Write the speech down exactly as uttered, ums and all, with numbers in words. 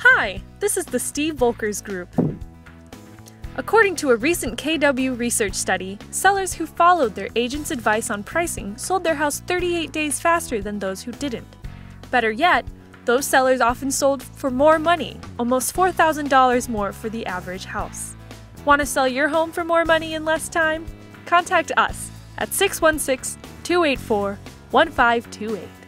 Hi, this is the Steve Volkers Group. According to a recent K W research study, sellers who followed their agent's advice on pricing sold their house thirty-eight days faster than those who didn't. Better yet, those sellers often sold for more money, almost four thousand dollars more for the average house. Want to sell your home for more money in less time? Contact us at six one six, two eight four, one five two eight.